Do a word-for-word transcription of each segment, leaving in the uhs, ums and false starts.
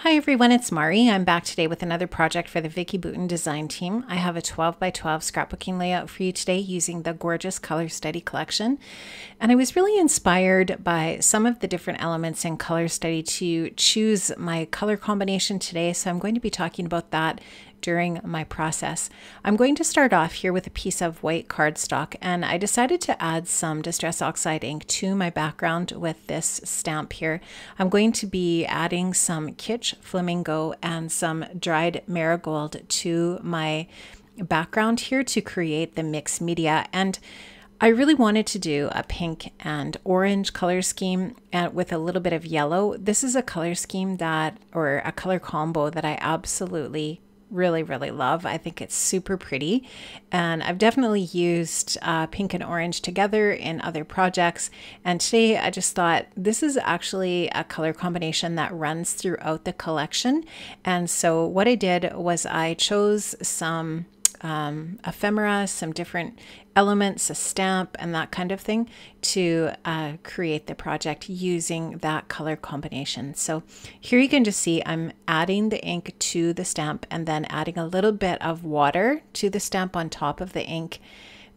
Hi everyone, it's Mari. I'm back today with another project for the Vicki Boutin design team. I have a twelve by twelve scrapbooking layout for you today using the gorgeous Color Study Collection. And I was really inspired by some of the different elements in Color Study to choose my color combination today, so I'm going to be talking about that during my process. I'm going to start off here with a piece of white cardstock, and I decided to add some Distress Oxide ink to my background with this stamp here. I'm going to be adding some Kitsch Flamingo and some Dried Marigold to my background here to create the mixed media, and I really wanted to do a pink and orange color scheme and with a little bit of yellow. This is a color scheme that, or a color combo that I absolutely really really love. I think it's super pretty, and I've definitely used uh, pink and orange together in other projects, and today I just thought this is actually a color combination that runs throughout the collection. And so what I did was I chose some um, ephemera, some different elements, a stamp and that kind of thing to uh, create the project using that color combination. So here you can just see I'm adding the ink to the stamp and then adding a little bit of water to the stamp on top of the ink,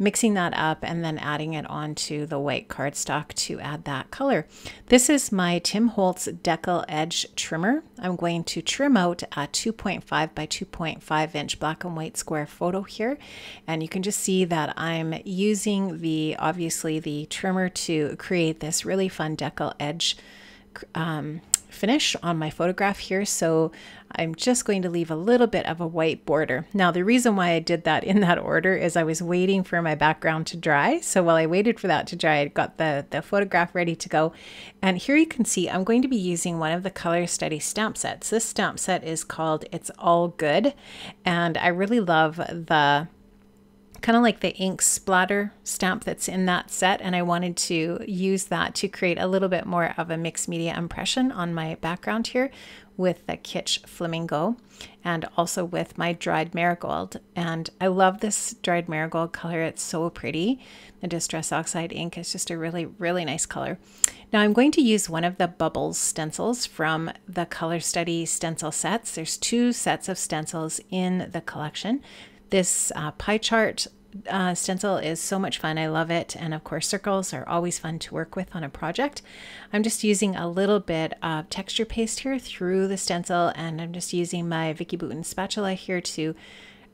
mixing that up and then adding it onto the white cardstock to add that color. This is my Tim Holtz Deckle Edge Trimmer. I'm going to trim out a two point five by two point five inch black and white square photo here. And you can just see that I'm using the, obviously the trimmer to create this really fun deckle edge um, finish on my photograph here. So I'm just going to leave a little bit of a white border. Now the reason why I did that in that order is I was waiting for my background to dry. So while I waited for that to dry, I got the, the photograph ready to go. And here you can see I'm going to be using one of the Color Study stamp sets. This stamp set is called It's All Good, and I really love the kind of like the ink splatter stamp that's in that set, and I wanted to use that to create a little bit more of a mixed media impression on my background here with the Kitsch Flamingo and also with my Dried Marigold. And I love this Dried Marigold color, it's so pretty. The Distress Oxide ink is just a really, really nice color. Now I'm going to use one of the Bubbles stencils from the Color Study stencil sets. There's two sets of stencils in the collection. This uh, pie chart uh, stencil is so much fun. I love it. And of course, circles are always fun to work with on a project. I'm just using a little bit of texture paste here through the stencil, and I'm just using my Vicki Boutin spatula here to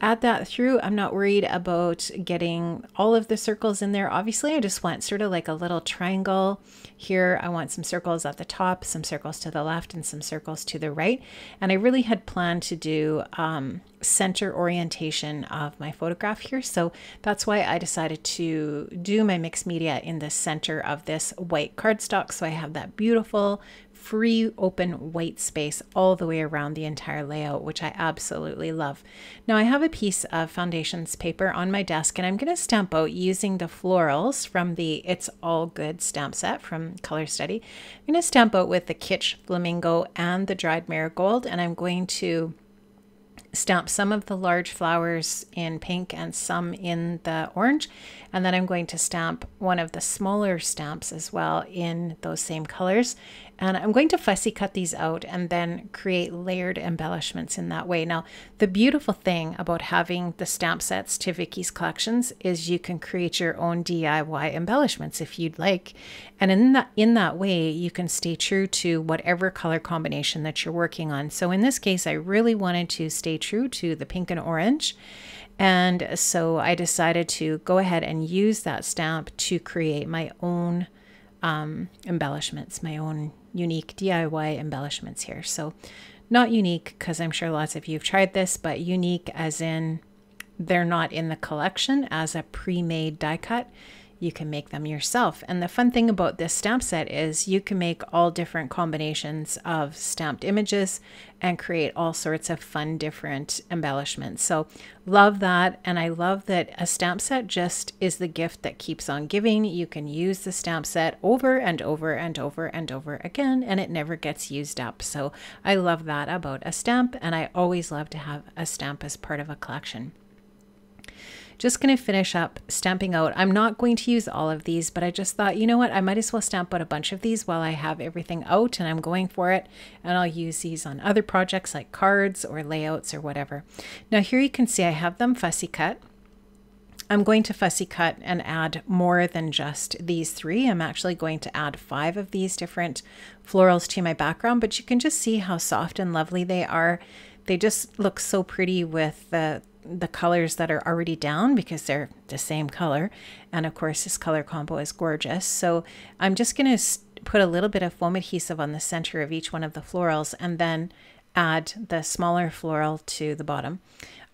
add that through. I'm not worried about getting all of the circles in there. Obviously, I just want sort of like a little triangle here. I want some circles at the top, some circles to the left, and some circles to the right. And I really had planned to do um, center orientation of my photograph here. So that's why I decided to do my mixed media in the center of this white cardstock. So I have that beautiful free open white space all the way around the entire layout, which I absolutely love. Now I have a piece of foundations paper on my desk, and I'm going to stamp out using the florals from the It's All Good stamp set from Color Study. I'm going to stamp out with the Kitsch Flamingo and the Dried Marigold, and I'm going to stamp some of the large flowers in pink and some in the orange, and then I'm going to stamp one of the smaller stamps as well in those same colors, and I'm going to fussy cut these out and then create layered embellishments in that way. Now the beautiful thing about having the stamp sets to Vicki's collections is you can create your own D I Y embellishments if you'd like, and in that in that way you can stay true to whatever color combination that you're working on. So in this case I really wanted to stay true true to the pink and orange, and so I decided to go ahead and use that stamp to create my own um, embellishments, my own unique D I Y embellishments here. So not unique because I'm sure lots of you have tried this, but unique as in they're not in the collection as a pre-made die cut. You can make them yourself. And the fun thing about this stamp set is you can make all different combinations of stamped images and create all sorts of fun different embellishments. So love that, and I love that a stamp set just is the gift that keeps on giving. You can use the stamp set over and over and over and over again, and it never gets used up. So I love that about a stamp, and I always love to have a stamp as part of a collection. just going to finish up stamping out. I'm not going to use all of these, but I just thought, you know what, I might as well stamp out a bunch of these while I have everything out and I'm going for it, and I'll use these on other projects like cards or layouts or whatever. Now here you can see I have them fussy cut. I'm going to fussy cut and add more than just these three. I'm actually going to add five of these different florals to my background, but you can just see how soft and lovely they are. They just look so pretty with the, the colors that are already down because they're the same color. And of course, this color combo is gorgeous. So I'm just going to put a little bit of foam adhesive on the center of each one of the florals and then add the smaller floral to the bottom.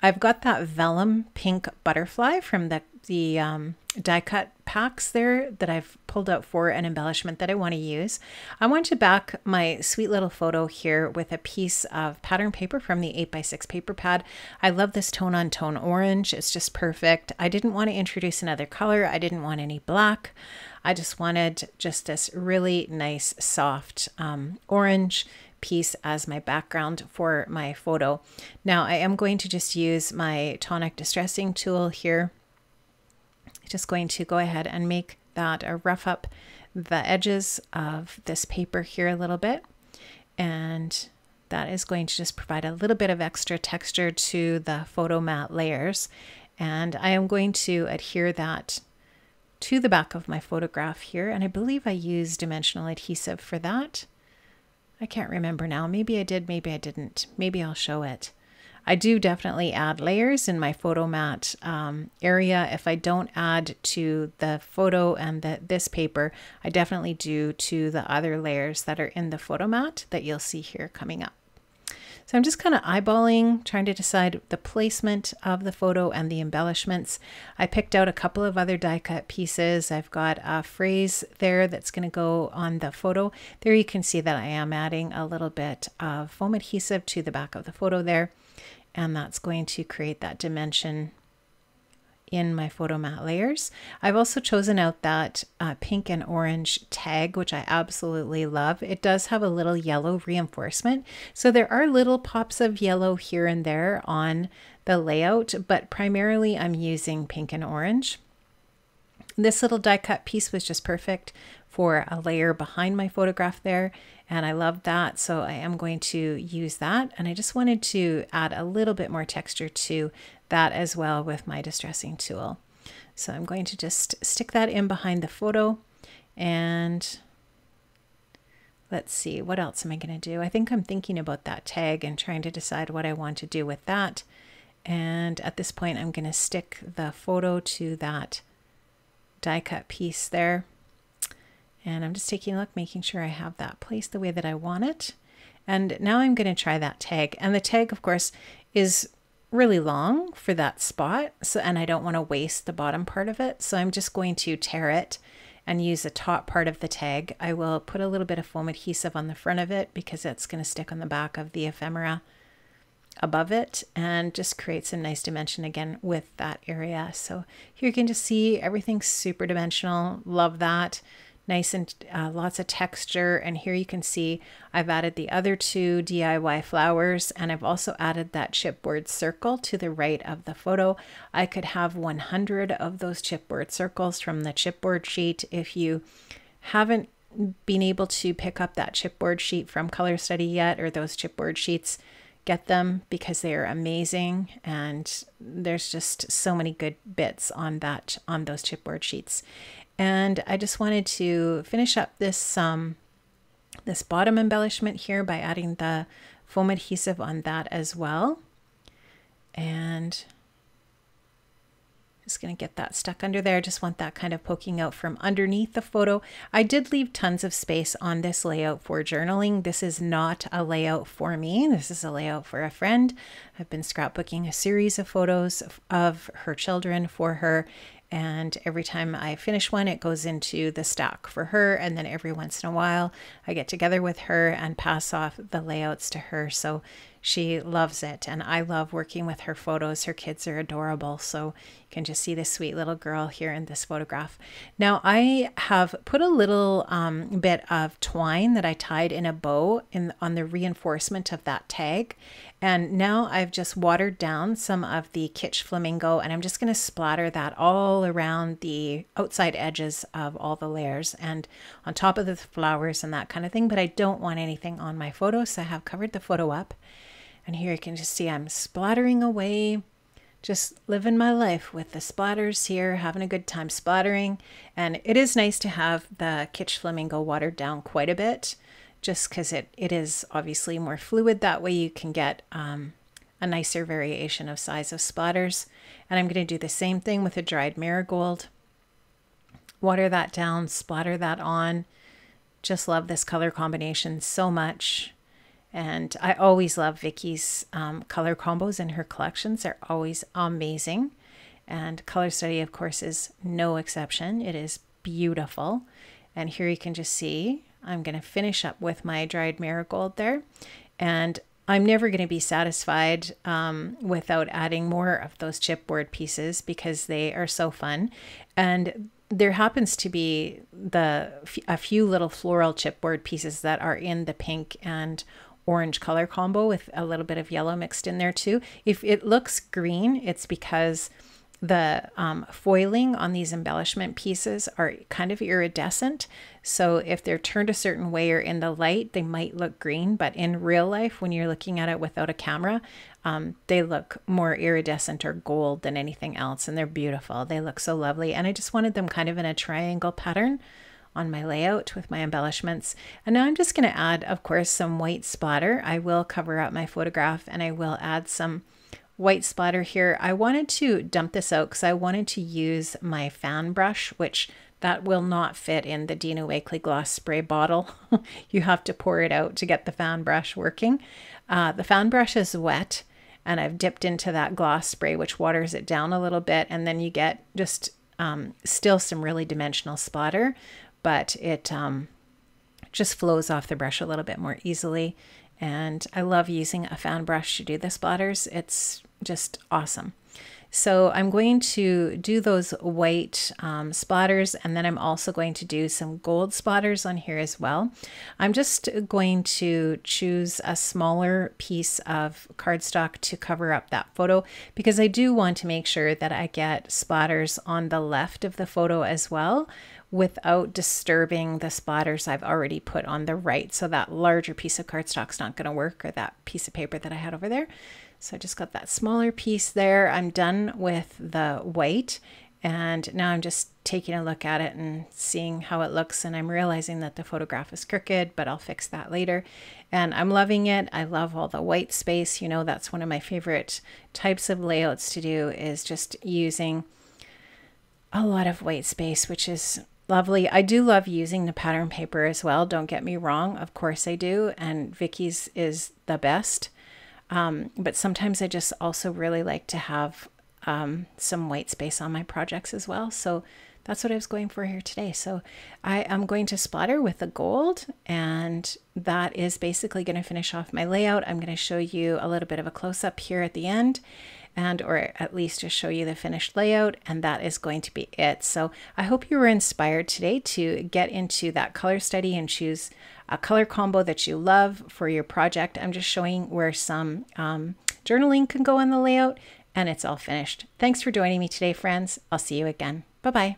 I've got that vellum pink butterfly from the, the um, die cut packs there that I've pulled out for an embellishment that I want to use. I want to back my sweet little photo here with a piece of pattern paper from the eight by six paper pad. I love this tone on tone orange. It's just perfect. I didn't want to introduce another color. I didn't want any black. I just wanted just this really nice soft um, orange piece as my background for my photo. Now I am going to just use my tonic distressing tool here. Just going to go ahead and make that or rough up the edges of this paper here a little bit. And that is going to just provide a little bit of extra texture to the photo mat layers. And I am going to adhere that to the back of my photograph here. And I believe I used dimensional adhesive for that. I can't remember now. Maybe I did, maybe I didn't. Maybe I'll show it. I do definitely add layers in my photo mat um, area. If I don't add to the photo and the, this paper, I definitely do to the other layers that are in the photo mat that you'll see here coming up. So I'm just kind of eyeballing, trying to decide the placement of the photo and the embellishments. I picked out a couple of other die cut pieces. I've got a phrase there that's going to go on the photo. There you can see that I am adding a little bit of foam adhesive to the back of the photo there. And that's going to create that dimension in my photo mat layers. I've also chosen out that uh, pink and orange tag, which I absolutely love. It does have a little yellow reinforcement. So there are little pops of yellow here and there on the layout, but primarily I'm using pink and orange. This little die cut piece was just perfect for a layer behind my photograph there. And I love that, so I am going to use that. And I just wanted to add a little bit more texture to that as well with my distressing tool. So I'm going to just stick that in behind the photo. And let's see, what else am I gonna do? I think I'm thinking about that tag and trying to decide what I want to do with that. And at this point, I'm gonna stick the photo to that die cut piece there. And I'm just taking a look, making sure I have that placed the way that I want it. And now I'm going to try that tag. And the tag, of course, is really long for that spot. So, and I don't want to waste the bottom part of it. So I'm just going to tear it and use the top part of the tag. I will put a little bit of foam adhesive on the front of it because it's going to stick on the back of the ephemera above it and just create some nice dimension again with that area. So here you can just see everything's super dimensional. Love that. Nice and uh, lots of texture. And here you can see I've added the other two D I Y flowers, and I've also added that chipboard circle to the right of the photo. I could have one hundred of those chipboard circles from the chipboard sheet. If you haven't been able to pick up that chipboard sheet from Color Study yet, or those chipboard sheets, get them because they are amazing, and there's just so many good bits on that on those chipboard sheets. And I just wanted to finish up this um, this bottom embellishment here by adding the foam adhesive on that as well. And just going to get that stuck under there. I just want that kind of poking out from underneath the photo. I did leave tons of space on this layout for journaling. This is not a layout for me. This is a layout for a friend. I've been scrapbooking a series of photos of her children for her. And every time I finish one, it goes into the stack for her. And then every once in a while, I get together with her and pass off the layouts to her. So She loves it, and I love working with her photos. Her kids are adorable, so you can just see this sweet little girl here in this photograph. Now I have put a little um, bit of twine that I tied in a bow in, on the reinforcement of that tag, and now I've just watered down some of the Kitsch Flamingo, and I'm just going to splatter that all around the outside edges of all the layers and on top of the flowers and that kind of thing, but I don't want anything on my photo, so I have covered the photo up. And here you can just see I'm splattering away, just living my life with the splatters here, having a good time splattering. And it is nice to have the Kitsch Flamingo watered down quite a bit, just because it, it is obviously more fluid. That way you can get um, a nicer variation of size of splatters. And I'm going to do the same thing with a dried marigold. Water that down, splatter that on. Just love this color combination so much. And I always love Vicki's um, color combos, and her collections are always amazing. And Color Study, of course, is no exception. It is beautiful. And here you can just see I'm going to finish up with my dried marigold there. And I'm never going to be satisfied um, without adding more of those chipboard pieces, because they are so fun. And there happens to be the a few little floral chipboard pieces that are in the pink and orange color combo with a little bit of yellow mixed in there too. If it looks green, it's because the um, foiling on these embellishment pieces are kind of iridescent. So if they're turned a certain way or in the light, they might look green, but in real life, when you're looking at it without a camera, um, they look more iridescent or gold than anything else. And they're beautiful. They look so lovely. And I just wanted them kind of in a triangle pattern on my layout with my embellishments. And now I'm just going to add, of course, some white splatter. I will cover up my photograph, and I will add some white splatter here. I wanted to dump this out because I wanted to use my fan brush, which that will not fit in the Dina Wakley gloss spray bottle. You have to pour it out to get the fan brush working. Uh, the fan brush is wet, and I've dipped into that gloss spray, which waters it down a little bit, and then you get just um, still some really dimensional splatter, but it um, just flows off the brush a little bit more easily. And I love using a fan brush to do the splatters. It's just awesome. So I'm going to do those white um, splatters, and then I'm also going to do some gold splatters on here as well. I'm just going to choose a smaller piece of cardstock to cover up that photo, because I do want to make sure that I get splatters on the left of the photo as well, without disturbing the splatters I've already put on the right. So that larger piece of cardstock's not going to work, or that piece of paper that I had over there. So I just got that smaller piece there. I'm done with the white, and now I'm just taking a look at it and seeing how it looks. And I'm realizing that the photograph is crooked, but I'll fix that later. And I'm loving it. I love all the white space. You know, that's one of my favorite types of layouts to do, is just using a lot of white space, which is lovely. I do love using the pattern paper as well. Don't get me wrong. Of course I do. And Vicki's is the best. Um, but sometimes I just also really like to have um, some white space on my projects as well. So that's what I was going for here today. So I am going to splatter with the gold, and that is basically going to finish off my layout. I'm going to show you a little bit of a close-up here at the end, and or at least just show you the finished layout, and that is going to be it. So I hope you were inspired today to get into that color study and choose a color combo that you love for your project. I'm just showing where some um, journaling can go in the layout, and it's all finished. Thanks for joining me today, friends. I'll see you again. Bye-bye.